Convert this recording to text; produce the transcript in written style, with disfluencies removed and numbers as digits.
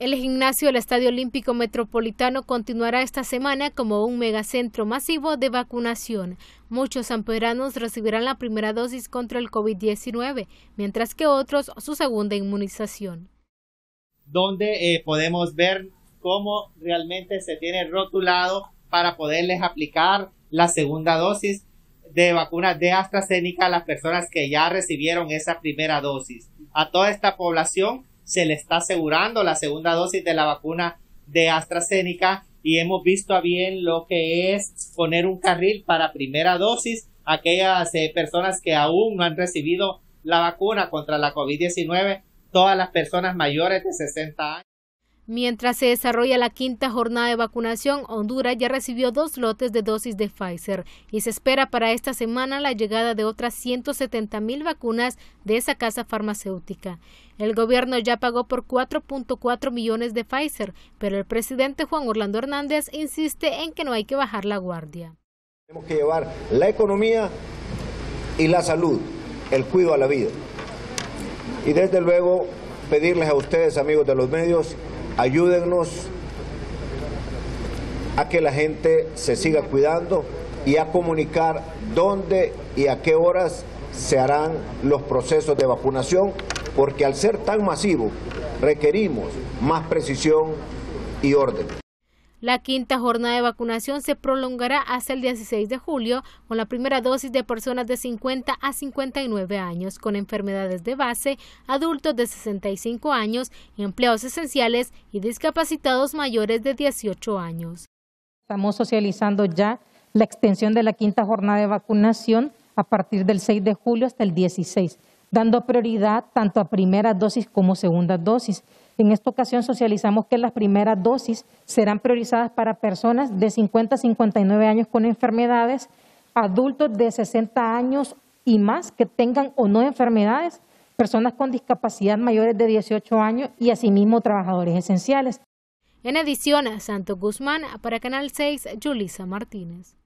El gimnasio del Estadio Olímpico Metropolitano continuará esta semana como un megacentro masivo de vacunación. Muchos sanpedranos recibirán la primera dosis contra el COVID-19, mientras que otros su segunda inmunización. Donde podemos ver cómo realmente se tiene rotulado para poderles aplicar la segunda dosis de vacunas de AstraZeneca a las personas que ya recibieron esa primera dosis. A toda esta población se le está asegurando la segunda dosis de la vacuna de AstraZeneca y hemos visto a bien lo que es poner un carril para primera dosis a aquellas personas que aún no han recibido la vacuna contra la COVID-19, todas las personas mayores de 60 años. Mientras se desarrolla la quinta jornada de vacunación, Honduras ya recibió 2 lotes de dosis de Pfizer y se espera para esta semana la llegada de otras 170,000 vacunas de esa casa farmacéutica. El gobierno ya pagó por 4.4 millones de Pfizer, pero el presidente Juan Orlando Hernández insiste en que no hay que bajar la guardia. Tenemos que llevar la economía y la salud, el cuidado a la vida. Y desde luego pedirles a ustedes, amigos de los medios, ayúdennos a que la gente se siga cuidando y a comunicar dónde y a qué horas se harán los procesos de vacunación, porque al ser tan masivo requerimos más precisión y orden. La quinta jornada de vacunación se prolongará hasta el 16 de julio con la primera dosis de personas de 50 a 59 años con enfermedades de base, adultos de 65 años, empleados esenciales y discapacitados mayores de 18 años. Estamos socializando ya la extensión de la quinta jornada de vacunación a partir del 6 de julio hasta el 16, dando prioridad tanto a primera dosis como segunda dosis. En esta ocasión socializamos que las primeras dosis serán priorizadas para personas de 50 a 59 años con enfermedades, adultos de 60 años y más que tengan o no enfermedades, personas con discapacidad mayores de 18 años y asimismo trabajadores esenciales. En edición, Santo Guzmán, para Canal 6, Julissa Martínez.